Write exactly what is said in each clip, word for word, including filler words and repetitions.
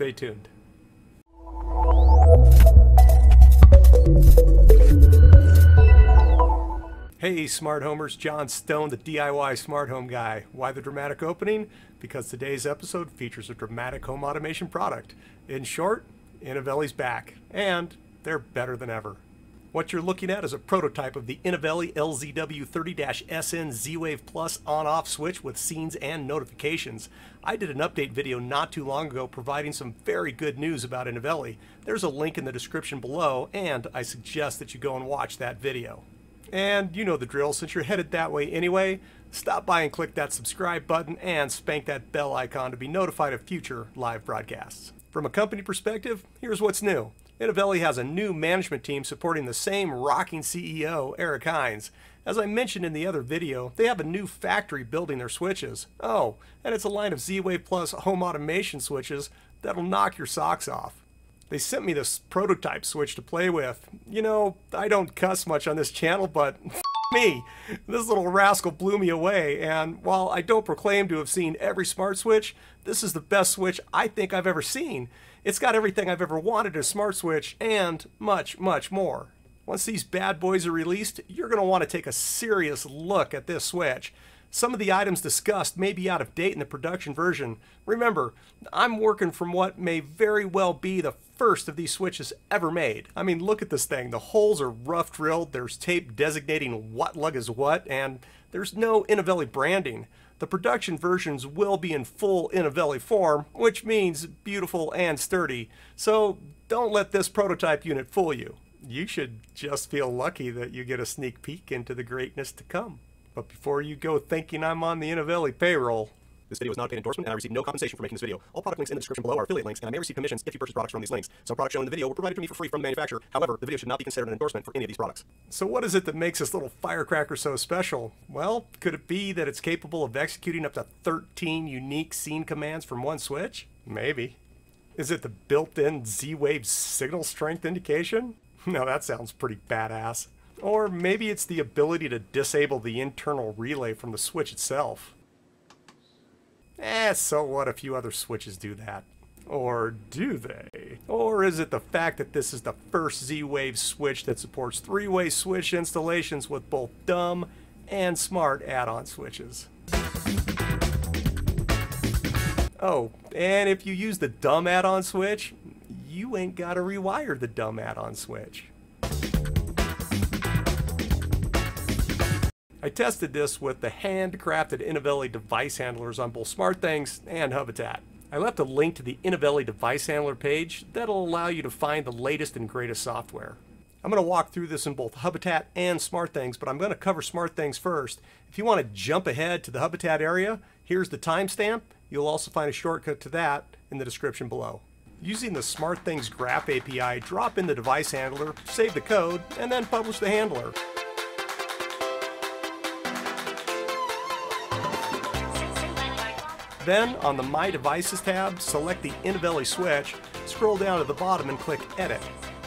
Stay tuned. Hey Smart Homers, John Stone, the D I Y Smart Home Guy. Why the dramatic opening? Because today's episode features a dramatic home automation product. In short, Inovelli's back, and they're better than ever. What you're looking at is a prototype of the Inovelli L Z W thirty S N Z-Wave Plus on-off switch with scenes and notifications. I did an update video not too long ago providing some very good news about Inovelli. There's a link in the description below, and I suggest that you go and watch that video. And you know the drill, since you're headed that way anyway, stop by and click that subscribe button and spank that bell icon to be notified of future live broadcasts. From a company perspective, here's what's new. Inovelli has a new management team supporting the same rocking C E O, Eric Hines. As I mentioned in the other video, they have a new factory building their switches. Oh, and it's a line of Z-Wave Plus home automation switches that'll knock your socks off. They sent me this prototype switch to play with. You know, I don't cuss much on this channel, but f me. This little rascal blew me away, and while I don't proclaim to have seen every smart switch, this is the best switch I think I've ever seen. It's got everything I've ever wanted in a smart switch and much, much more. Once these bad boys are released, you're going to want to take a serious look at this switch. Some of the items discussed may be out of date in the production version. Remember, I'm working from what may very well be the first of these switches ever made. I mean, look at this thing. The holes are rough drilled, there's tape designating what lug is what, and there's no Inovelli branding. The production versions will be in full Inovelli form, which means beautiful and sturdy. So don't let this prototype unit fool you. You should just feel lucky that you get a sneak peek into the greatness to come. But before you go thinking I'm on the Inovelli payroll, this video is not a paid endorsement and I received no compensation for making this video. All product links in the description below are affiliate links and I may receive commissions if you purchase products from these links. Some products shown in the video were provided to me for free from the manufacturer. However, the video should not be considered an endorsement for any of these products. So what is it that makes this little firecracker so special? Well, could it be that it's capable of executing up to thirteen unique scene commands from one switch? Maybe. Is it the built-in Z-Wave signal strength indication? No, that sounds pretty badass. Or maybe it's the ability to disable the internal relay from the switch itself. Eh, so what if a few other switches do that? Or do they? Or is it the fact that this is the first Z-Wave switch that supports three-way switch installations with both dumb and smart add-on switches? Oh, and if you use the dumb add-on switch, you ain't gotta rewire the dumb add-on switch. I tested this with the handcrafted Inovelli device handlers on both SmartThings and Hubitat. I left a link to the Inovelli device handler page that'll allow you to find the latest and greatest software. I'm going to walk through this in both Hubitat and SmartThings, but I'm going to cover SmartThings first. If you want to jump ahead to the Hubitat area, here's the timestamp. You'll also find a shortcut to that in the description below. Using the SmartThings Graph A P I, drop in the device handler, save the code, and then publish the handler. Then, on the My Devices tab, select the Inovelli switch, scroll down to the bottom and click Edit.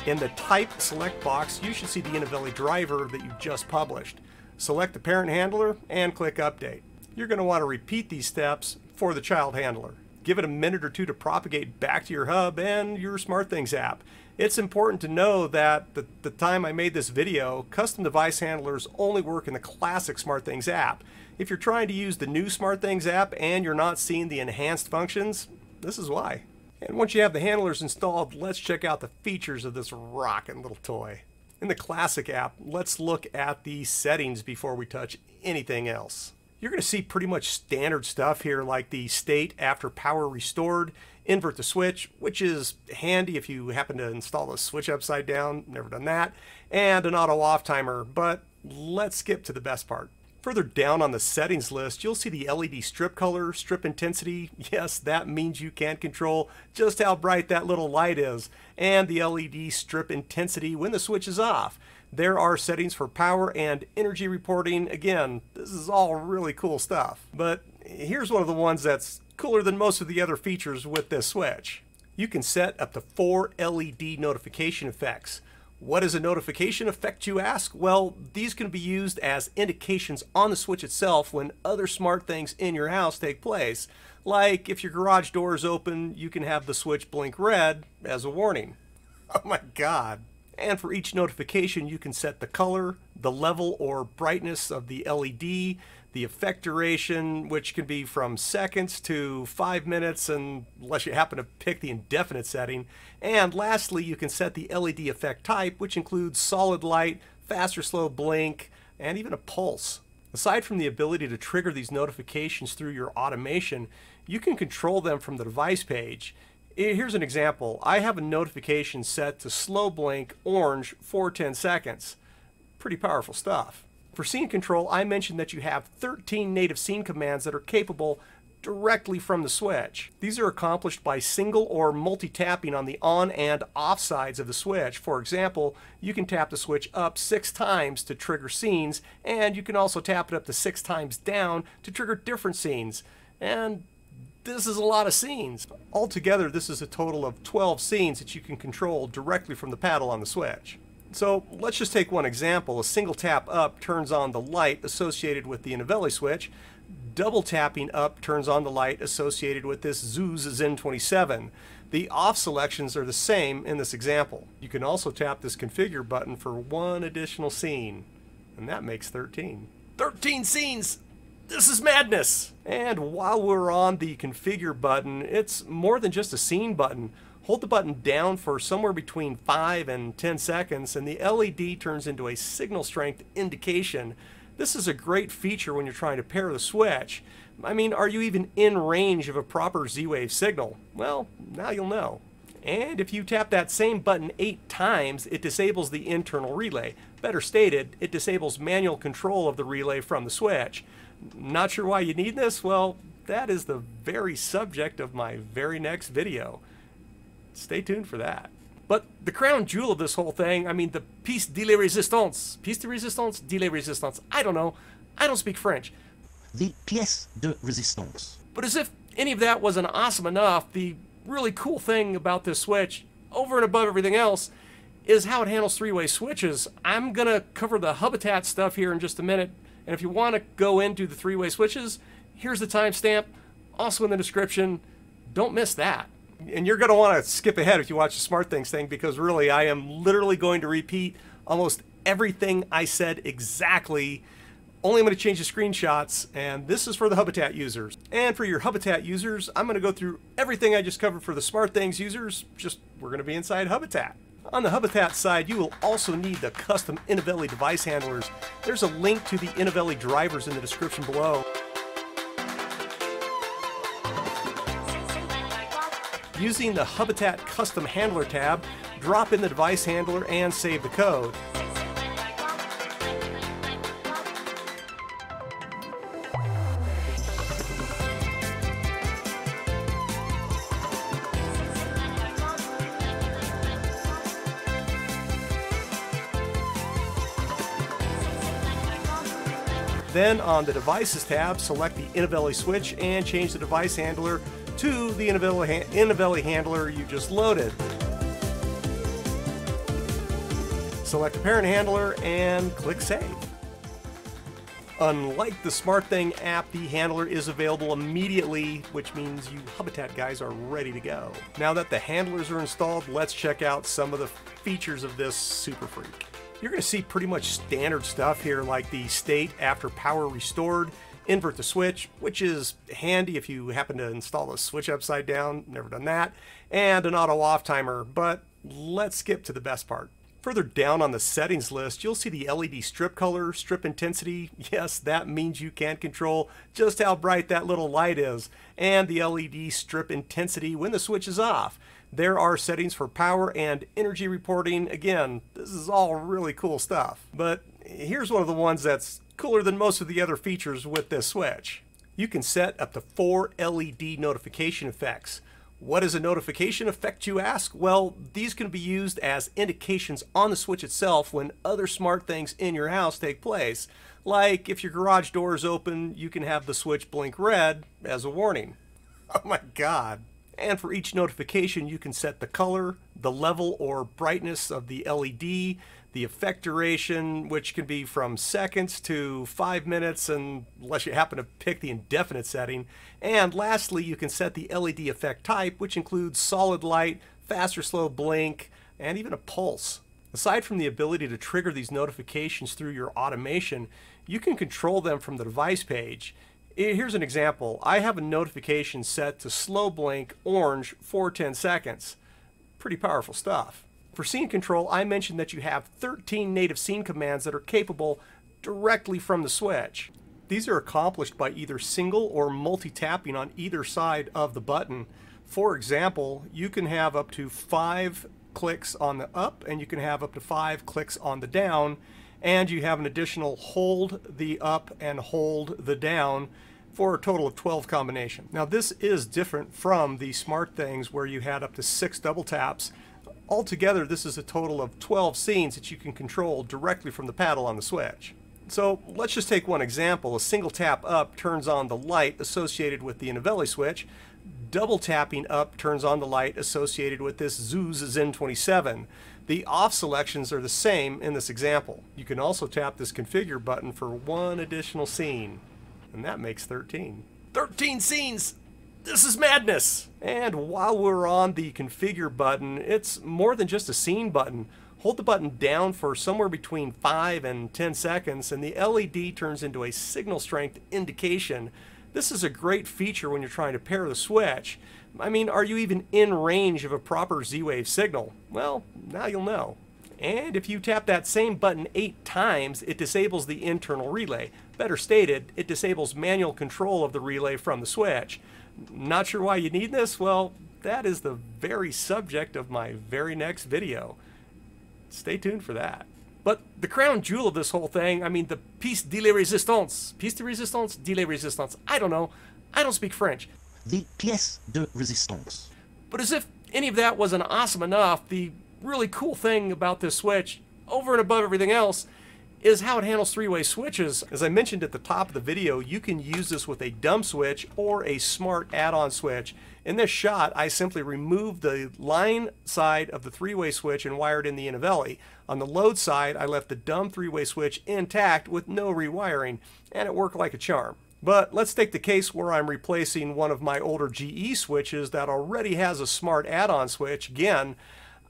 In the Type Select box, you should see the Inovelli driver that you just published. Select the parent handler and click Update. You're going to want to repeat these steps for the child handler. Give it a minute or two to propagate back to your hub and your SmartThings app. It's important to know that at the, the time I made this video, custom device handlers only work in the classic SmartThings app. If you're trying to use the new SmartThings app and you're not seeing the enhanced functions, this is why. And once you have the handlers installed, let's check out the features of this rockin' little toy. In the classic app, let's look at the settings before we touch anything else. You're going to see pretty much standard stuff here, like the state after power restored, invert the switch, which is handy if you happen to install the switch upside down, never done that, and an auto off timer, but let's skip to the best part. Further down on the settings list, you'll see the L E D strip color, strip intensity. Yes, that means you can control just how bright that little light is, and the L E D strip intensity when the switch is off. There are settings for power and energy reporting. Again, this is all really cool stuff. But here's one of the ones that's cooler than most of the other features with this switch. You can set up to four L E D notification effects. What does a notification effect, you ask? Well, these can be used as indications on the switch itself when other smart things in your house take place. Like if your garage door is open, you can have the switch blink red as a warning. Oh my God. And for each notification, you can set the color, the level or brightness of the L E D, the effect duration, which can be from seconds to five minutes, unless you happen to pick the indefinite setting. And lastly, you can set the L E D effect type, which includes solid light, fast or slow blink, and even a pulse. Aside from the ability to trigger these notifications through your automation, you can control them from the device page. Here's an example. I have a notification set to slow blink orange for ten seconds. Pretty powerful stuff. For scene control, I mentioned that you have thirteen native scene commands that are capable directly from the switch. These are accomplished by single or multi-tapping on the on and off sides of the switch. For example, you can tap the switch up six times to trigger scenes, and you can also tap it up to six times down to trigger different scenes. And this is a lot of scenes. Altogether, this is a total of twelve scenes that you can control directly from the paddle on the switch. So let's just take one example. A single tap up turns on the light associated with the Inovelli switch. Double tapping up turns on the light associated with this Zooz Zen twenty-seven. The off selections are the same in this example. You can also tap this configure button for one additional scene, and that makes thirteen. thirteen scenes! This is madness! And while we're on the configure button, it's more than just a scene button. Hold the button down for somewhere between five and ten seconds, and the L E D turns into a signal strength indication. This is a great feature when you're trying to pair the switch. I mean, are you even in range of a proper Z-Wave signal? Well, now you'll know. And if you tap that same button eight times, it disables the internal relay. Better stated, it disables manual control of the relay from the switch. Not sure why you need this? Well, that is the very subject of my very next video. Stay tuned for that. But the crown jewel of this whole thing, I mean, the piece de la resistance. Piece de resistance, de la resistance. I don't know. I don't speak French. The pièce de résistance. But as if any of that wasn't awesome enough, the really cool thing about this switch, over and above everything else, is how it handles three-way switches. I'm going to cover the Hubitat stuff here in just a minute. And if you want to go into the three-way switches, here's the timestamp, also in the description. Don't miss that. And you're going to want to skip ahead if you watch the SmartThings thing, because really I am literally going to repeat almost everything I said exactly. Only I'm going to change the screenshots, and this is for the Hubitat users. And for your Hubitat users, I'm going to go through everything I just covered for the SmartThings users, just we're going to be inside Hubitat. On the Hubitat side, you will also need the custom Inovelli device handlers. There's a link to the Inovelli drivers in the description below. Using the Hubitat Custom Handler tab, drop in the device handler and save the code. Then on the Devices tab, select the Inovelli switch and change the device handler to the Inovelli, Inovelli handler you just loaded. Select the parent handler and click Save. Unlike the SmartThing app, the handler is available immediately, which means you Hubitat guys are ready to go. Now that the handlers are installed, let's check out some of the features of this super freak. You're going to see pretty much standard stuff here, like the state after power restored, invert the switch, which is handy if you happen to install a switch upside down, never done that, and an auto off timer, but let's skip to the best part. Further down on the settings list, you'll see the L E D strip color, strip intensity. Yes, that means you can control just how bright that little light is, and the L E D strip intensity when the switch is off. There are settings for power and energy reporting. Again, this is all really cool stuff, but here's one of the ones that's cooler than most of the other features with this switch. You can set up to four L E D notification effects. What is a notification effect, you ask? Well, these can be used as indications on the switch itself when other smart things in your house take place. Like if your garage door is open, you can have the switch blink red as a warning. Oh my God. And for each notification, you can set the color, the level or brightness of the L E D, the effect duration, which can be from seconds to five minutes, unless you happen to pick the indefinite setting. And lastly, you can set the L E D effect type, which includes solid light, fast or slow blink, and even a pulse. Aside from the ability to trigger these notifications through your automation, you can control them from the device page. Here's an example. I have a notification set to slow blink orange for ten seconds. Pretty powerful stuff. For scene control, I mentioned that you have thirteen native scene commands that are capable directly from the switch. These are accomplished by either single or multi-tapping on either side of the button. For example, you can have up to five clicks on the up, and you can have up to five clicks on the down, and you have an additional hold the up and hold the down for a total of twelve combination. Now this is different from the SmartThings where you had up to six double taps. Altogether, this is a total of twelve scenes that you can control directly from the paddle on the switch. So let's just take one example. A single tap up turns on the light associated with the Inovelli switch. Double tapping up turns on the light associated with this Zooz Zen twenty-seven. The off selections are the same in this example. You can also tap this configure button for one additional scene, and that makes thirteen. thirteen scenes! This is madness! And while we're on the configure button, it's more than just a scene button. Hold the button down for somewhere between five and ten seconds, and the L E D turns into a signal strength indication. This is a great feature when you're trying to pair the switch. I mean, are you even in range of a proper Z-Wave signal? Well, now you'll know. And if you tap that same button eight times, it disables the internal relay. Better stated, it disables manual control of the relay from the switch. Not sure why you need this? Well, that is the very subject of my very next video. Stay tuned for that. But the crown jewel of this whole thing, I mean, the piece de la resistance. Piece de resistance, de la resistance. I don't know. I don't speak French. The pièce de résistance. But as if any of that wasn't awesome enough, the really cool thing about this switch, over and above everything else, is how it handles three-way switches. As I mentioned at the top of the video, you can use this with a dumb switch or a smart add-on switch. In this shot, I simply removed the line side of the three-way switch and wired in the Inovelli. On the load side, I left the dumb three-way switch intact with no rewiring, and it worked like a charm. But let's take the case where I'm replacing one of my older G E switches that already has a smart add-on switch. Again,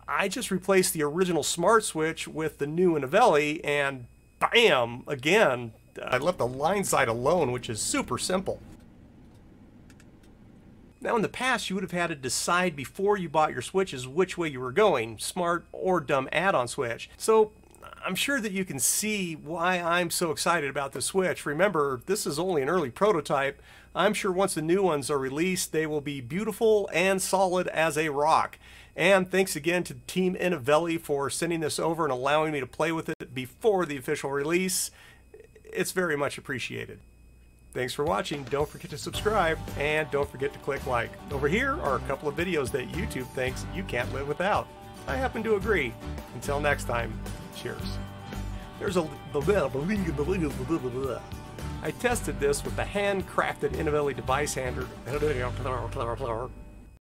I just replaced the original smart switch with the new Inovelli, and bam! Again, I left the line side alone, which is super simple. Now in the past, you would have had to decide before you bought your switches which way you were going, smart or dumb add-on switch. So I'm sure that you can see why I'm so excited about the switch. Remember, this is only an early prototype. I'm sure once the new ones are released, they will be beautiful and solid as a rock. And thanks again to Team Inovelli for sending this over and allowing me to play with it before the official release. It's very much appreciated. Thanks for watching. Don't forget to subscribe, and don't forget to click like. Over here are a couple of videos that YouTube thinks you can't live without. I happen to agree. Until next time, cheers. There's a... I tested this with the handcrafted Inovelli device handler.